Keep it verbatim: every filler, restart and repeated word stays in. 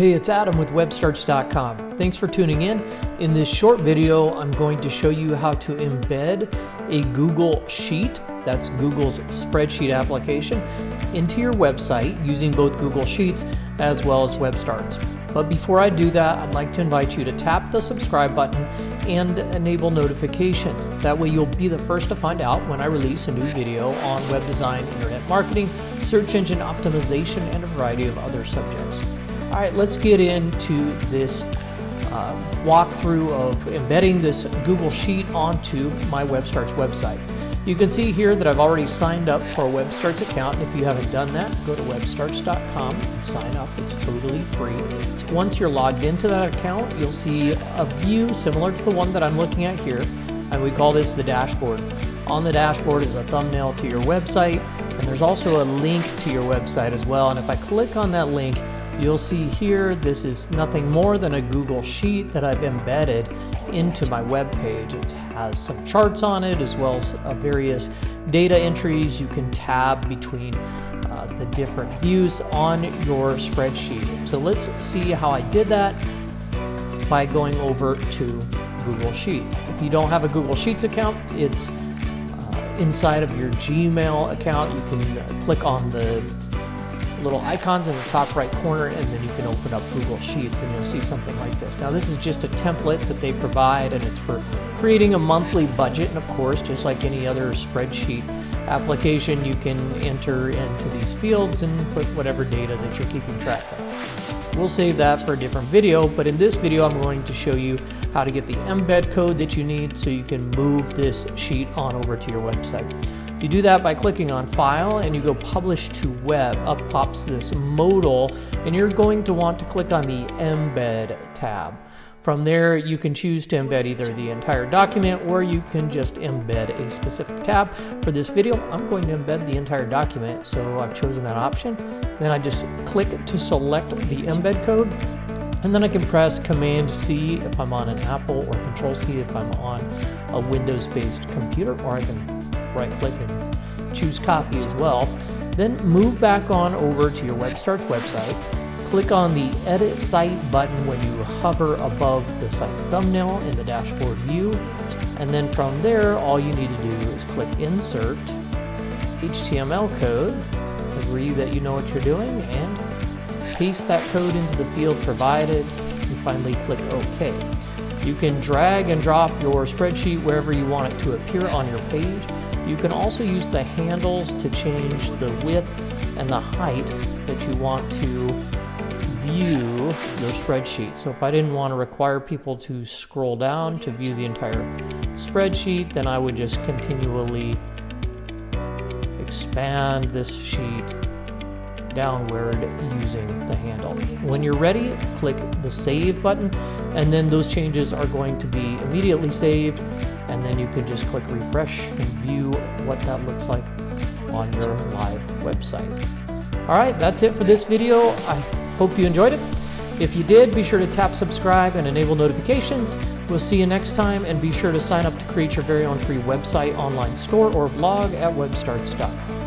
Hey, it's Adam with web starts dot com. Thanks for tuning in. In this short video, I'm going to show you how to embed a Google Sheet, that's Google's spreadsheet application, into your website using both Google Sheets as well as WebStarts. But before I do that, I'd like to invite you to tap the subscribe button and enable notifications. That way you'll be the first to find out when I release a new video on web design, internet marketing, search engine optimization, and a variety of other subjects. All right, let's get into this uh, walkthrough of embedding this Google Sheet onto my WebStarts website. You can see here that I've already signed up for a WebStarts account. If you haven't done that, go to web starts dot com and sign up. It's totally free. Once you're logged into that account, you'll see a view similar to the one that I'm looking at here, and we call this the dashboard. On the dashboard is a thumbnail to your website, and there's also a link to your website as well. And if I click on that link, you'll see here, this is nothing more than a Google Sheet that I've embedded into my web page. It has some charts on it, as well as uh, various data entries. You can tab between uh, the different views on your spreadsheet. So let's see how I did that by going over to Google Sheets. If you don't have a Google Sheets account, it's uh, inside of your Gmail account. You can click on the little icons in the top right corner, and then you can open up Google Sheets and you'll see something like this. Now, this is just a template that they provide, and it's for creating a monthly budget. And of course, just like any other spreadsheet application, you can enter into these fields and put whatever data that you're keeping track of. We'll save that for a different video, but in this video, I'm going to show you how to get the embed code that you need so you can move this sheet on over to your website. You do that by clicking on File and you go Publish to Web. Up pops this modal, and you're going to want to click on the Embed tab. From there, you can choose to embed either the entire document, or you can just embed a specific tab. For this video, I'm going to embed the entire document, so I've chosen that option. Then I just click to select the embed code, and then I can press Command C if I'm on an Apple, or Control C if I'm on a Windows-based computer, or I can right click and choose copy as well. Then move back on over to your WebStarts website. Click on the Edit Site button when you hover above the site thumbnail in the dashboard view. And then from there, all you need to do is click Insert H T M L code, agree that you know what you're doing, and paste that code into the field provided, and finally click OK. You can drag and drop your spreadsheet wherever you want it to appear on your page. You can also use the handles to change the width and the height that you want to view your spreadsheet. So if I didn't want to require people to scroll down to view the entire spreadsheet, then I would just continually expand this sheet downward using the handle. When you're ready, click the Save button, and then those changes are going to be immediately saved, and then you can just click refresh and view what that looks like on your live website. All right, that's it for this video. I hope you enjoyed it. If you did, be sure to tap subscribe and enable notifications. We'll see you next time, and be sure to sign up to create your very own free website, online store, or blog at web starts dot com.